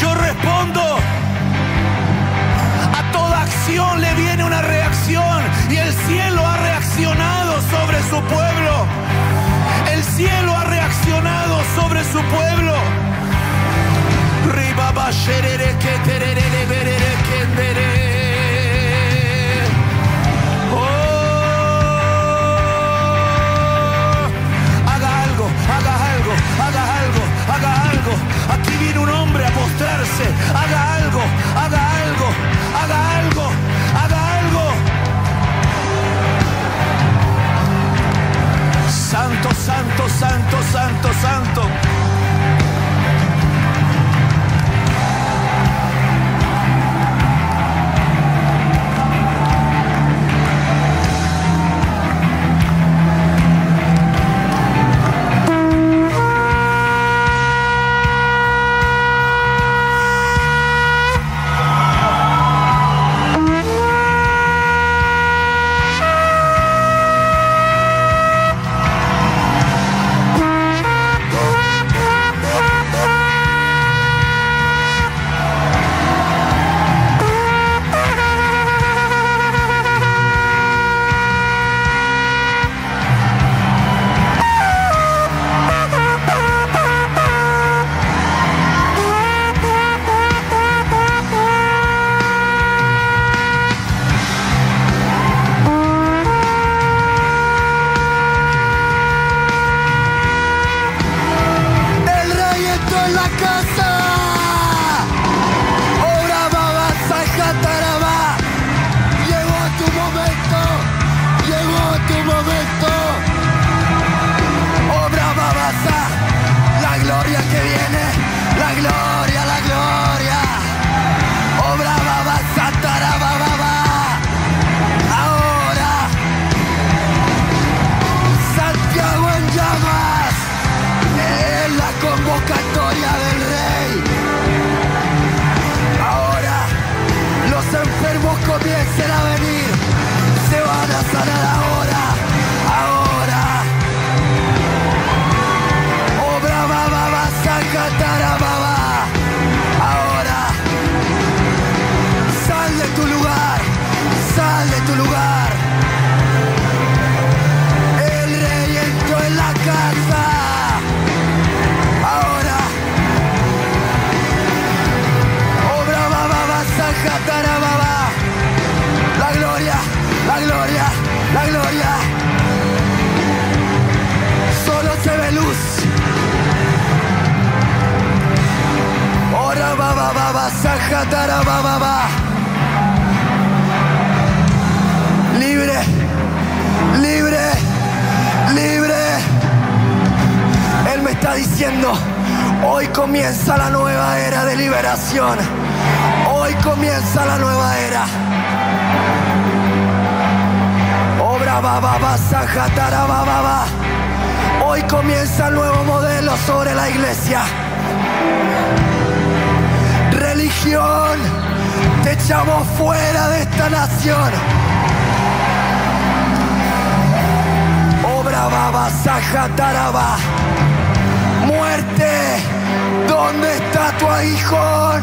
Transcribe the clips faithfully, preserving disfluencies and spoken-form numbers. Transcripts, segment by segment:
Yo respondo. A toda acción le viene una reacción, y el cielo ha reaccionado sobre su pueblo. El cielo ha reaccionado sobre su pueblo. Oh, haga algo, haga algo, haga algo, haga algo. Aquí viene un hombre a postrarse. Haga algo, haga algo, haga algo, haga algo. Santo, santo, santo, santo, santo. Comiencen a venir, se van a sanar ahora, ahora. Obra baba, sacatará baba, ahora. Sal de tu lugar, sal de tu lugar. El rey entró en la casa, ahora. Obra baba, sacatará baba. La gloria, la gloria, la gloria. Solo se ve luz. Ora baba baba sajatara baba ba. Libre, libre, libre. Él me está diciendo, hoy comienza la nueva era de liberación. Hoy comienza la nueva era. Hoy comienza el nuevo modelo sobre la iglesia. Religión, te echamos fuera de esta nación. Obra baba sajataraba. Muerte, ¿dónde está tu aguijón?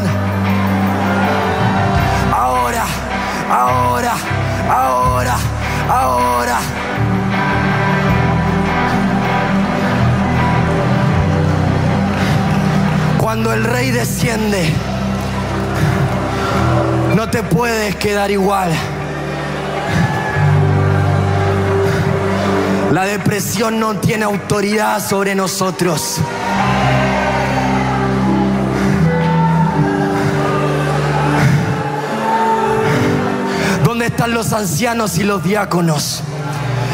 Ahora, ahora, ahora. Ahora, cuando el rey desciende, no te puedes quedar igual. La depresión no tiene autoridad sobre nosotros. ¿Dónde están los ancianos y los diáconos?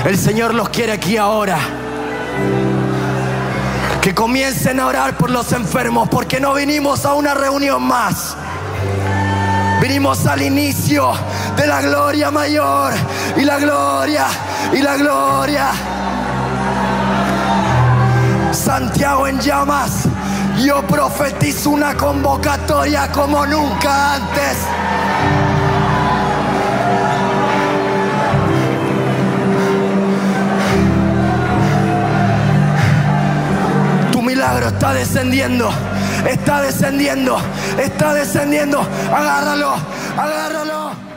El Señor los quiere aquí ahora. Que comiencen a orar por los enfermos, porque no vinimos a una reunión más. Vinimos al inicio de la gloria mayor, y la gloria, y la gloria. Santiago en llamas. Yo profetizo una convocatoria como nunca antes. milagro está descendiendo, está descendiendo, está descendiendo. Agárralo, agárralo.